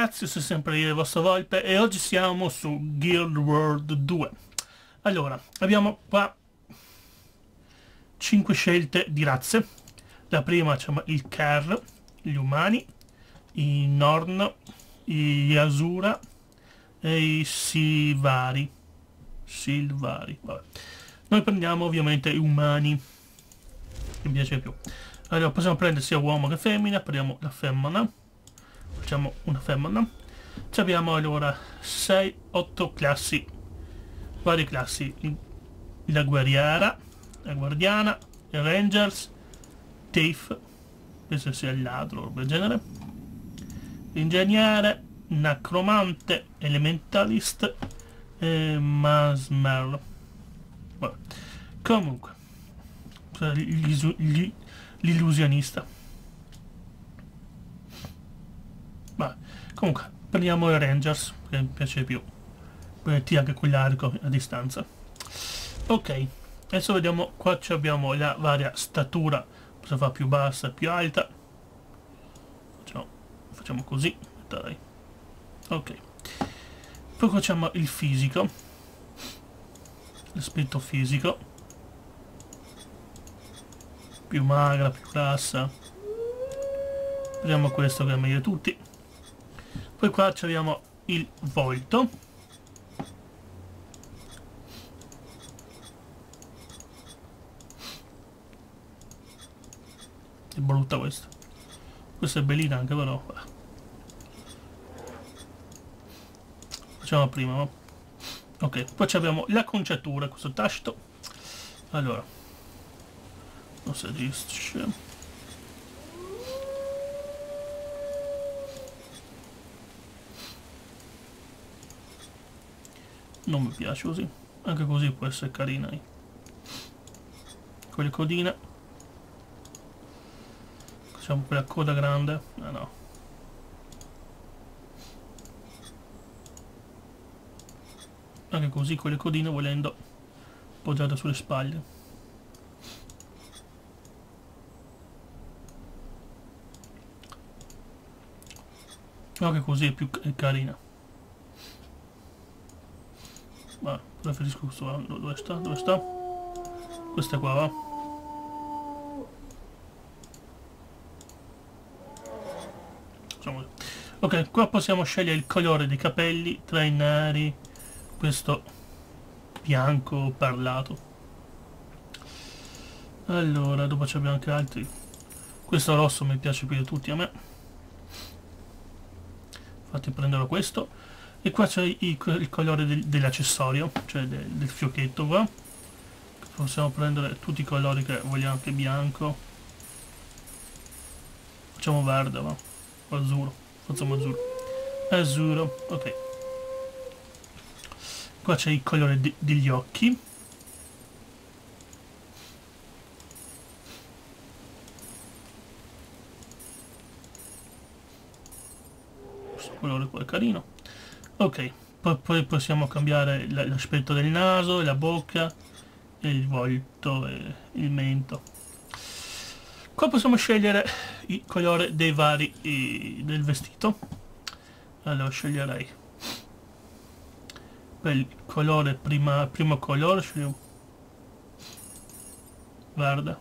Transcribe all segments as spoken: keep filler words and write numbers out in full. ragazzi, io sono sempre io, il vostro Volpe, e oggi siamo su Guild Wars due. Allora, abbiamo qua cinque scelte di razze. La prima c'è il Kerr, gli umani, i Norn, gli Asura e i Sylvari. Sylvari, vabbè. Noi prendiamo ovviamente i umani, che mi piace di più. Allora, possiamo prendere sia uomo che femmina, prendiamo la femmina. Facciamo una femmina. Ci abbiamo allora sei otto classi, varie classi. La guerriera, la guardiana, i rangers, thief, penso sia il ladro o del genere, ingegnere, necromante, elementalist e mesmer. Vabbè. Comunque, l'illusionista. Vabbè. Comunque prendiamo i rangers, che mi piace di più, metti anche quell'arco a distanza. Ok, adesso vediamo qua, ci abbiamo la varia statura, cosa fa più bassa, più alta. Facciamo, facciamo così, dai. Ok, poi facciamo il fisico, l'aspetto fisico, più magra, più grassa. Prendiamo questo che è meglio di tutti. Poi qua abbiamo il volto, è brutta questa, questa è bellina anche, però facciamo prima, no? Ok, poi abbiamo l'acconciatura, questo tasto. Allora, non si agisce. Non mi piace così. Anche così può essere carina. Eh. Con le codine. Facciamo quella coda grande. Ah no. Anche così con le codine, volendo, poggiata sulle spalle. No, che così è più carina. Ma preferisco questo qua. Dove sta? Dove sta? Questa qua, va. Ok, qua possiamo scegliere il colore dei capelli tra i neri, questo bianco perlato. Allora, dopo abbiamo anche altri. Questo rosso mi piace più di tutti a me. Infatti prenderò questo. E qua c'è il, il colore del, dell'accessorio, cioè del, del fiocchetto qua. Possiamo prendere tutti i colori che vogliamo, anche bianco. Facciamo verde, va. O azzurro. Facciamo azzurro. Azzurro, ok. Qua c'è il colore de, degli occhi. Colore poi carino. Ok, poi, poi possiamo cambiare l'aspetto del naso, la bocca, il volto e il mento. Qua possiamo scegliere il colore dei vari i, del vestito. Allora sceglierei per il colore, prima, primo colore sceglierei verde.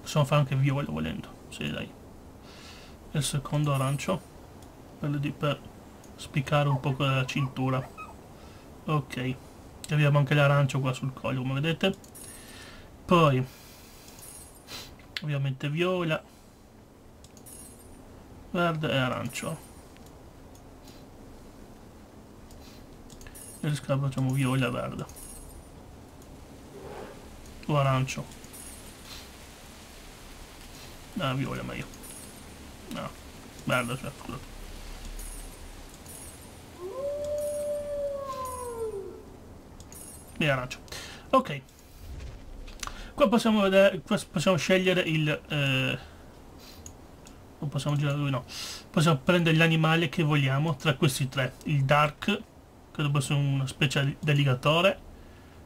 Possiamo fare anche viola volendo, sì dai. Il secondo arancio, quello di per spiccare un po' la cintura. Ok, abbiamo anche l'arancio qua sul collo, come vedete. Poi ovviamente viola, verde e arancio. E riscappa, facciamo viola e verde o arancio. Ah, viola meglio. No, bello, cioè, scusate. Via arancio. Ok. Qua possiamo vedere, qua possiamo scegliere il... Eh, non possiamo girare lui, no. Possiamo prendere l'animale che vogliamo tra questi tre. Il dark, che dovrebbe essere una specie di alligatore.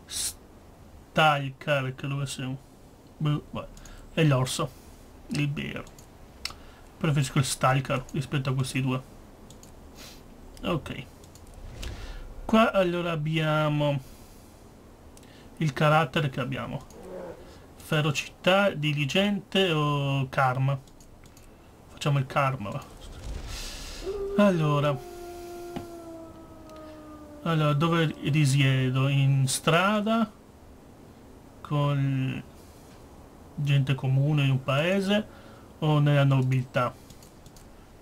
Stalker, che dovrebbe essere un... E l'orso. Il bear. preferisco il Stalker rispetto a questi due. Ok, qua allora abbiamo il carattere che abbiamo, ferocità, diligente o karma. Facciamo il karma, va. Allora, allora dove risiedo? In strada, con gente comune in un paese o nella nobiltà?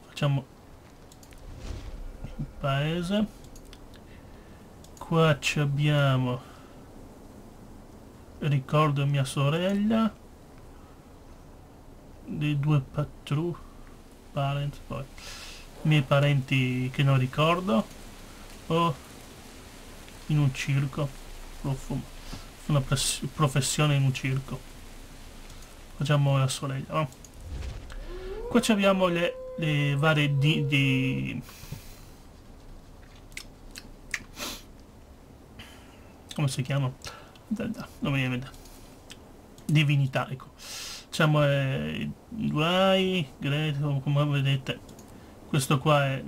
Facciamo il paese. Qua ci abbiamo ricordo mia sorella dei due patrù parent, poi miei parenti che non ricordo, o in un circo, una professione in un circo. Facciamo la sorella, no? Qua ci abbiamo le, le varie di, di come si chiama? Da, da, non mi viene da. Divinità, ecco. Diciamo eh, guai, greto, come vedete. Questo qua è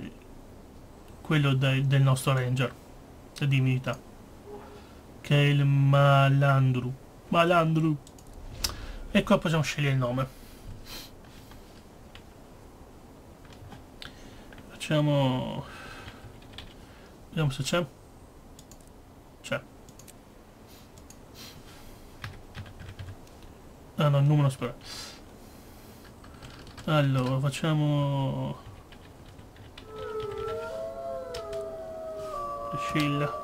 quello de, del nostro ranger, la divinità, che è il malandru. Malandru. E qua possiamo scegliere il nome. Facciamo... vediamo se c'è. C'è. Ah no, il numero spero. Allora, facciamo... Priscilla.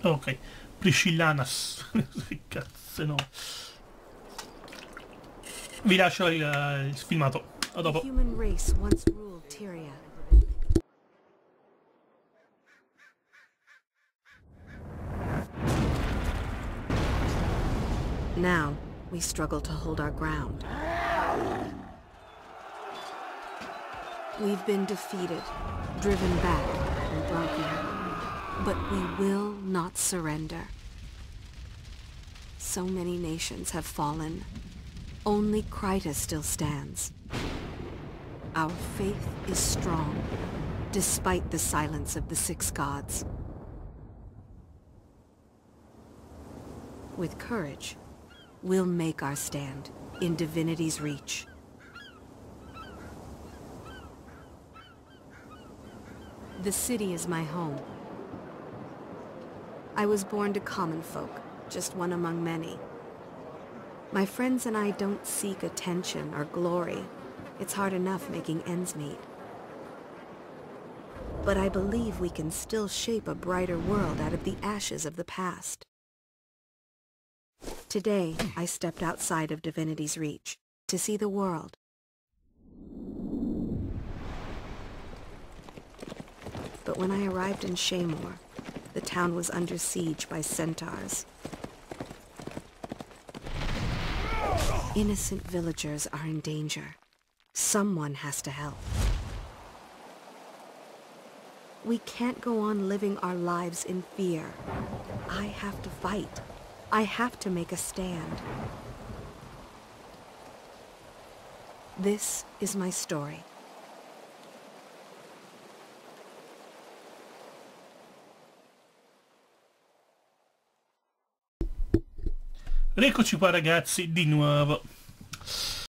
Ok, Priscillanas. Cazzo, no. Vi lascio il, il filmato. A dopo. Human race once ruled Tyria. Now we struggle to hold our ground. We've been defeated, driven back, and broken. But we will not surrender. So many nations have fallen. Only Kryta still stands. Our faith is strong, despite the silence of the six gods. With courage, we'll make our stand in Divinity's Reach. The city is my home. I was born to common folk, just one among many. My friends and I don't seek attention or glory. It's hard enough making ends meet. But I believe we can still shape a brighter world out of the ashes of the past. Today, I stepped outside of Divinity's Reach to see the world. But when I arrived in Shamor, the town was under siege by centaurs. Innocent villagers are in danger. Someone has to help. We can't go on living our lives in fear. I have to fight. I have to make a stand. This is my story. Eccoci qua ragazzi di nuovo.